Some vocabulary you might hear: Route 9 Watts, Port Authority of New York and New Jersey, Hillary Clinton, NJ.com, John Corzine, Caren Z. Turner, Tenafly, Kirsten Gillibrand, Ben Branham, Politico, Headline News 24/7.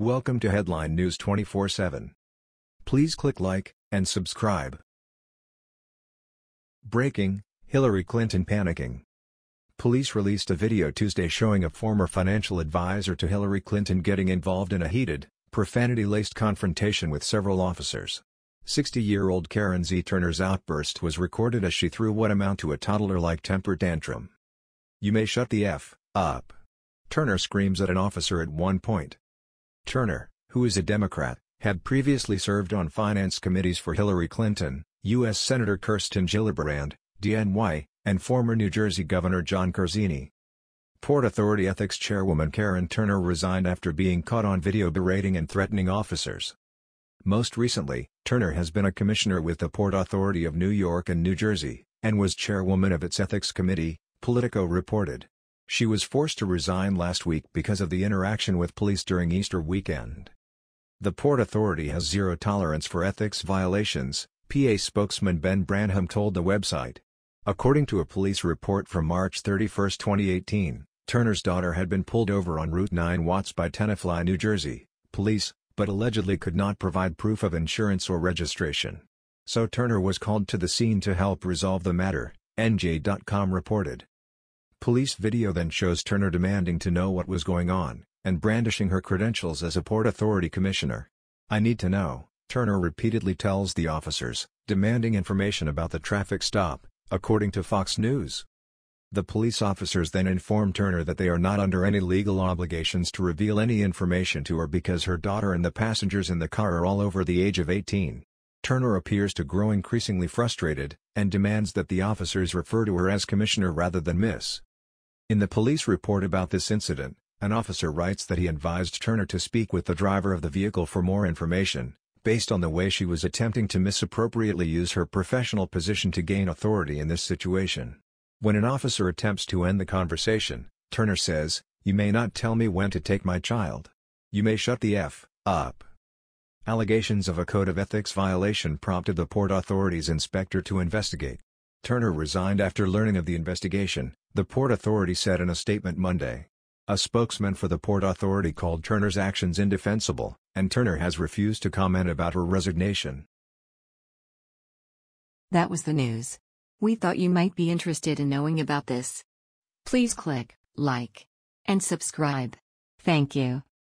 Welcome to Headline News 24/7. Please click like and subscribe. Breaking: Hillary Clinton panicking. Police released a video Tuesday showing a former financial advisor to Hillary Clinton getting involved in a heated, profanity-laced confrontation with several officers. 60-year-old Caren Z. Turner's outburst was recorded as she threw what amounted to a toddler-like temper tantrum. "You may shut the F up," Turner screams at an officer at one point. Turner, who is a Democrat, had previously served on finance committees for Hillary Clinton, U.S. Senator Kirsten Gillibrand, DNY, and former New Jersey Governor John Corzine. Port Authority Ethics Chairwoman Caren Turner resigned after being caught on video berating and threatening officers. Most recently, Turner has been a commissioner with the Port Authority of New York and New Jersey, and was chairwoman of its ethics committee, Politico reported. She was forced to resign last week because of the interaction with police during Easter weekend. The Port Authority has zero tolerance for ethics violations, PA spokesman Ben Branham told the website. According to a police report from March 31, 2018, Turner's daughter had been pulled over on Route 9 Watts by Tenafly, New Jersey, police, but allegedly could not provide proof of insurance or registration. So Turner was called to the scene to help resolve the matter, NJ.com reported. Police video then shows Turner demanding to know what was going on, and brandishing her credentials as a Port Authority commissioner. "I need to know," Turner repeatedly tells the officers, demanding information about the traffic stop, according to Fox News. The police officers then inform Turner that they are not under any legal obligations to reveal any information to her because her daughter and the passengers in the car are all over the age of 18. Turner appears to grow increasingly frustrated, and demands that the officers refer to her as Commissioner rather than Miss. In the police report about this incident, an officer writes that he advised Turner to speak with the driver of the vehicle for more information, based on the way she was attempting to misappropriately use her professional position to gain authority in this situation. When an officer attempts to end the conversation, Turner says, "You may not tell me when to take my child. You may shut the F up." Allegations of a code of ethics violation prompted the Port Authority's inspector to investigate. Turner resigned after learning of the investigation, the Port Authority said in a statement Monday. A spokesman for the Port Authority called Turner's actions indefensible, and Turner has refused to comment about her resignation. That was the news. We thought you might be interested in knowing about this. Please click like and subscribe. Thank you.